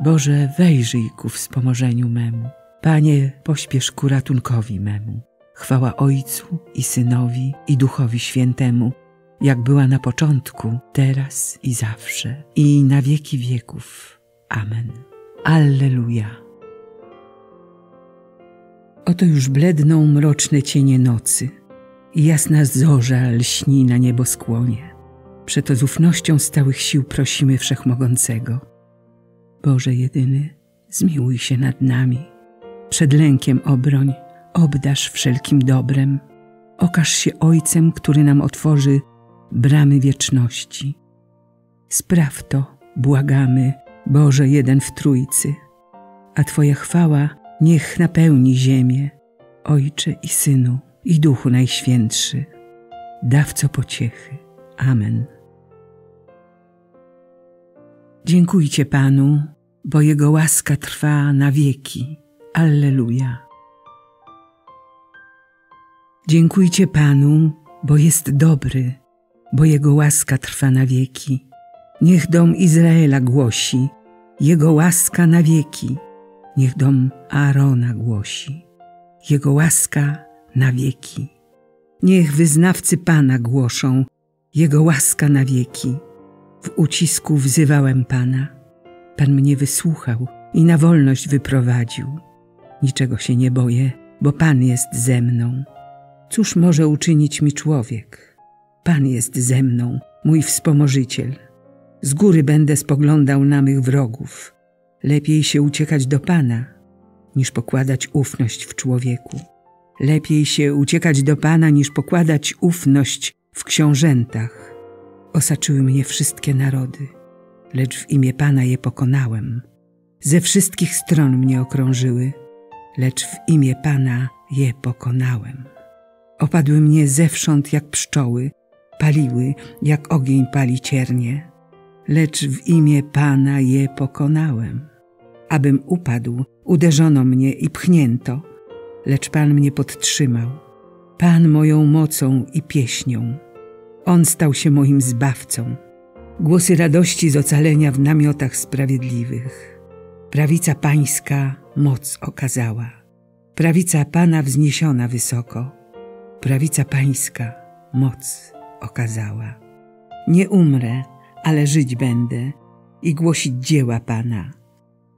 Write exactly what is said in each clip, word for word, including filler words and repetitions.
Boże, wejrzyj ku wspomożeniu memu. Panie, pośpiesz ku ratunkowi memu. Chwała Ojcu i Synowi, i Duchowi Świętemu, jak była na początku, teraz i zawsze, i na wieki wieków. Amen. Alleluja. Oto już bledną mroczne cienie nocy i jasna zorza lśni na nieboskłonie. Przeto z ufnością stałych sił prosimy Wszechmogącego. Boże jedyny, zmiłuj się nad nami. Przed lękiem obroń, obdarz wszelkim dobrem. Okaż się Ojcem, który nam otworzy bramy wieczności. Spraw to, błagamy, Boże jeden w Trójcy, a Twoja chwała niech napełni ziemię. Ojcze i Synu, i Duchu Najświętszy, dawco pociechy. Amen. Dziękujcie Panu, bo Jego łaska trwa na wieki. Alleluja. Dziękujcie Panu, bo jest dobry, bo Jego łaska trwa na wieki. Niech dom Izraela głosi, Jego łaska na wieki. Niech dom Aarona głosi, Jego łaska na wieki. Niech wyznawcy Pana głoszą, Jego łaska na wieki. W ucisku wzywałem Pana. Pan mnie wysłuchał i na wolność wyprowadził. Niczego się nie boję, bo Pan jest ze mną. Cóż może uczynić mi człowiek? Pan jest ze mną, mój wspomożyciel. Z góry będę spoglądał na mych wrogów. Lepiej się uciekać do Pana, niż pokładać ufność w człowieku. Lepiej się uciekać do Pana, niż pokładać ufność w książętach. Osaczyły mnie wszystkie narody, lecz w imię Pana je pokonałem. Ze wszystkich stron mnie okrążyły, lecz w imię Pana je pokonałem. Opadły mnie zewsząd jak pszczoły, paliły jak ogień pali ciernie, lecz w imię Pana je pokonałem. Abym upadł, uderzono mnie i pchnięto, lecz Pan mnie podtrzymał. Pan moją mocą i pieśnią. On stał się moim zbawcą. Głosy radości z ocalenia w namiotach sprawiedliwych. Prawica Pańska moc okazała. Prawica Pana wzniesiona wysoko. Prawica Pańska moc okazała. Nie umrę, ale żyć będę i głosić dzieła Pana.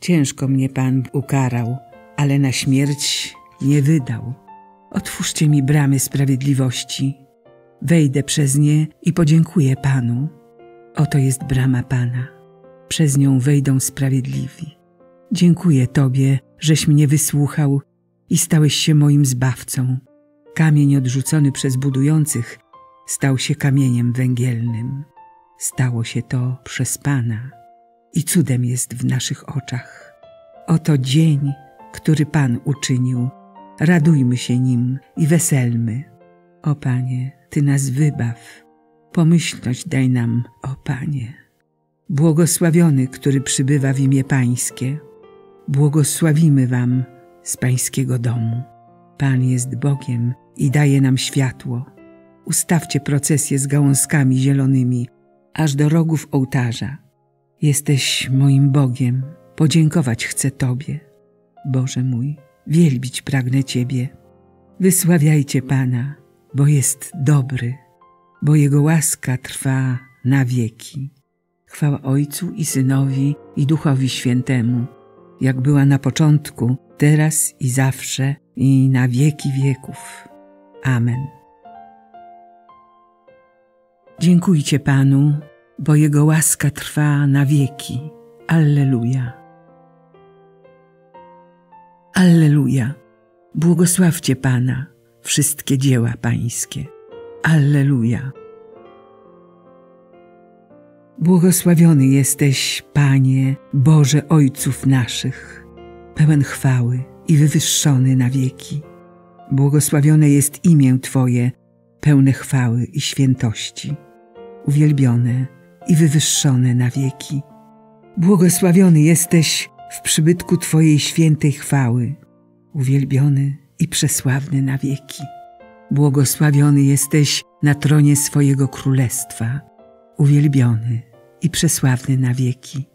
Ciężko mnie Pan ukarał, ale na śmierć nie wydał. Otwórzcie mi bramy sprawiedliwości. Wejdę przez nie i podziękuję Panu. Oto jest brama Pana. Przez nią wejdą sprawiedliwi. Dziękuję Tobie, żeś mnie wysłuchał i stałeś się moim zbawcą. Kamień odrzucony przez budujących stał się kamieniem węgielnym. Stało się to przez Pana i cudem jest w naszych oczach. Oto dzień, który Pan uczynił. Radujmy się nim i weselmy. O Panie, Ty nas wybaw. Pomyślność daj nam, o Panie. Błogosławiony, który przybywa w imię Pańskie. Błogosławimy Wam z Pańskiego domu. Pan jest Bogiem i daje nam światło. Ustawcie procesje z gałązkami zielonymi, aż do rogów ołtarza. Jesteś moim Bogiem, podziękować chcę Tobie. Boże mój, wielbić pragnę Ciebie. Wysławiajcie Pana, bo jest dobry, bo Jego łaska trwa na wieki. Chwała Ojcu i Synowi, i Duchowi Świętemu, jak była na początku, teraz i zawsze, i na wieki wieków. Amen. Dziękujcie Panu, bo Jego łaska trwa na wieki. Alleluja. Alleluja. Błogosławcie Pana, wszystkie dzieła Pańskie. Alleluja. Błogosławiony jesteś, Panie, Boże Ojców naszych, pełen chwały i wywyższony na wieki. Błogosławione jest imię Twoje, pełne chwały i świętości, uwielbione i wywyższone na wieki. Błogosławiony jesteś w przybytku Twojej świętej chwały, uwielbiony i przesławny na wieki. Błogosławiony jesteś na tronie swojego królestwa, uwielbiony i przesławny na wieki.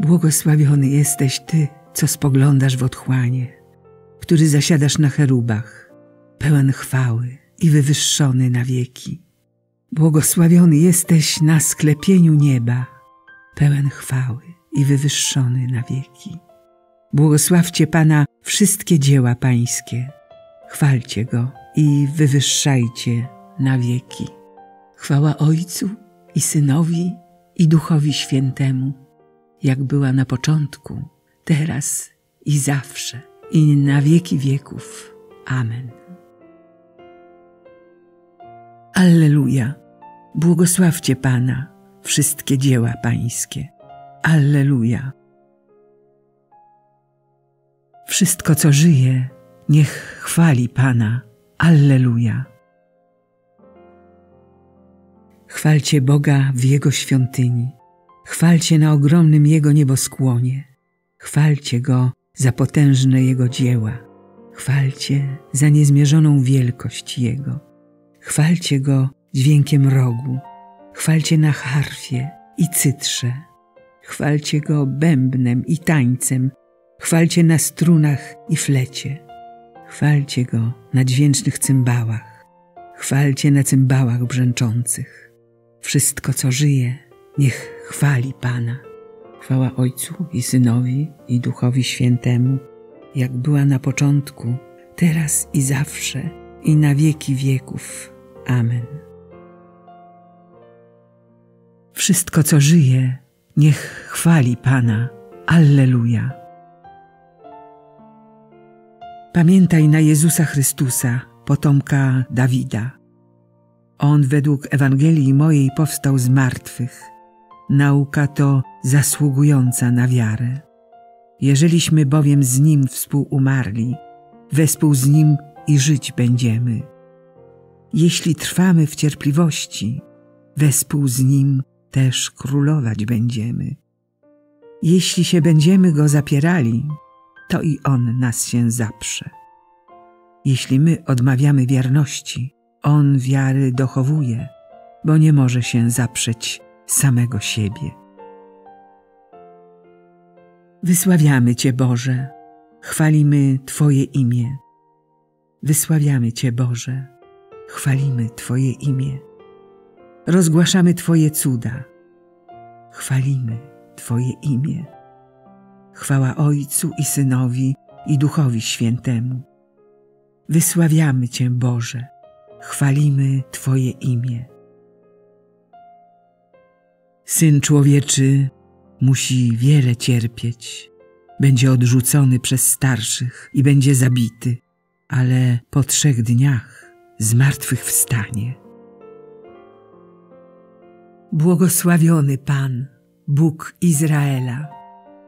Błogosławiony jesteś Ty, co spoglądasz w otchłanie, który zasiadasz na cherubach, pełen chwały i wywyższony na wieki. Błogosławiony jesteś na sklepieniu nieba, pełen chwały i wywyższony na wieki. Błogosławcie Pana wszystkie dzieła Pańskie, chwalcie Go i wywyższajcie na wieki. Chwała Ojcu i Synowi, i Duchowi Świętemu, jak była na początku, teraz i zawsze, i na wieki wieków. Amen. Alleluja! Błogosławcie Pana wszystkie dzieła Pańskie. Alleluja! Wszystko, co żyje, niech chwali Pana. Alleluja! Chwalcie Boga w Jego świątyni, chwalcie na ogromnym Jego nieboskłonie, chwalcie Go za potężne Jego dzieła, chwalcie za niezmierzoną wielkość Jego, chwalcie Go dźwiękiem rogu, chwalcie na harfie i cytrze, chwalcie Go bębnem i tańcem, chwalcie na strunach i flecie, chwalcie Go na dźwięcznych cymbałach, chwalcie na cymbałach brzęczących. Wszystko, co żyje, niech chwali Pana. Chwała Ojcu i Synowi, i Duchowi Świętemu, jak była na początku, teraz i zawsze, i na wieki wieków. Amen. Wszystko, co żyje, niech chwali Pana. Alleluja! Pamiętaj na Jezusa Chrystusa, potomka Dawida. On według Ewangelii mojej powstał z martwych. Nauka to zasługująca na wiarę. Jeżeliśmy bowiem z Nim współumarli, wespół z Nim i żyć będziemy. Jeśli trwamy w cierpliwości, wespół z Nim też królować będziemy. Jeśli się będziemy Go zapierali, to i On nas się zaprze. Jeśli my odmawiamy wierności, On wiary dochowuje, bo nie może się zaprzeć samego siebie. Wysławiamy Cię, Boże, chwalimy Twoje imię. Wysławiamy Cię, Boże, chwalimy Twoje imię. Rozgłaszamy Twoje cuda, chwalimy Twoje imię. Chwała Ojcu i Synowi, i Duchowi Świętemu. Wysławiamy Cię, Boże, chwalimy Twoje imię. Syn Człowieczy musi wiele cierpieć. Będzie odrzucony przez starszych i będzie zabity, ale po trzech dniach zmartwychwstanie. Błogosławiony Pan, Bóg Izraela,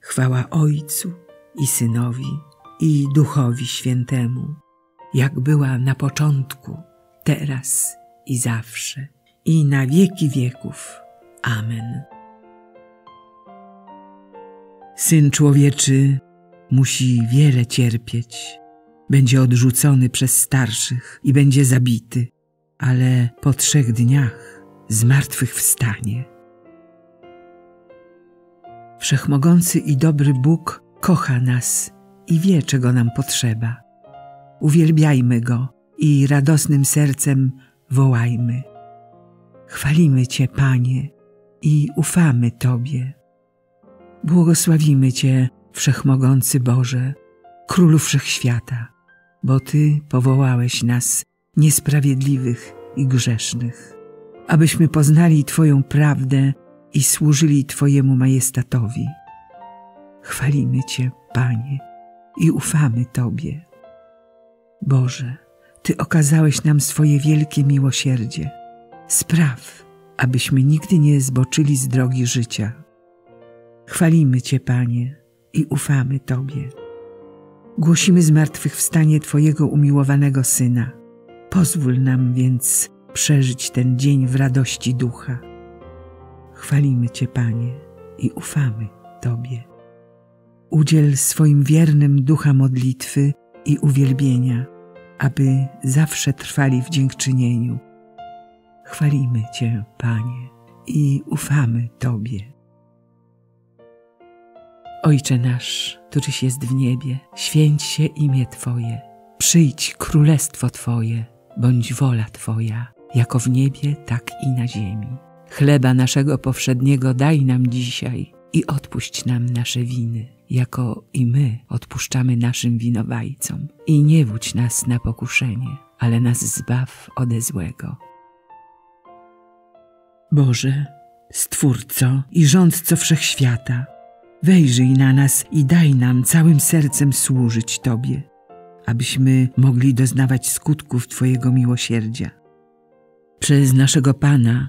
Chwała Ojcu i Synowi, i Duchowi Świętemu, jak była na początku, teraz i zawsze, i na wieki wieków. Amen. Syn Człowieczy musi wiele cierpieć. Będzie odrzucony przez starszych i będzie zabity, ale po trzech dniach zmartwychwstanie. Wszechmogący i dobry Bóg kocha nas i wie, czego nam potrzeba. Uwielbiajmy Go i radosnym sercem wołajmy. Chwalimy Cię, Panie, i ufamy Tobie. Błogosławimy Cię, Wszechmogący Boże, Królu Wszechświata, bo Ty powołałeś nas, niesprawiedliwych i grzesznych, abyśmy poznali Twoją prawdę i służyli Twojemu majestatowi. Chwalimy Cię, Panie, i ufamy Tobie. Boże, Ty okazałeś nam swoje wielkie miłosierdzie. Spraw, abyśmy nigdy nie zboczyli z drogi życia. Chwalimy Cię, Panie, i ufamy Tobie. Głosimy zmartwychwstanie Twojego umiłowanego Syna. Pozwól nam więc przeżyć ten dzień w radości ducha. Chwalimy Cię, Panie, i ufamy Tobie. Udziel swoim wiernym ducha modlitwy i uwielbienia, aby zawsze trwali w dziękczynieniu. Chwalimy Cię, Panie, i ufamy Tobie. Ojcze nasz, któryś jest w niebie, święć się imię Twoje. Przyjdź królestwo Twoje, bądź wola Twoja, jako w niebie, tak i na ziemi. Chleba naszego powszedniego daj nam dzisiaj i odpuść nam nasze winy, jako i my odpuszczamy naszym winowajcom. I nie wódź nas na pokuszenie, ale nas zbaw ode złego. Boże, Stwórco i Rządco Wszechświata, wejrzyj na nas i daj nam całym sercem służyć Tobie, abyśmy mogli doznawać skutków Twojego miłosierdzia. Przez naszego Pana,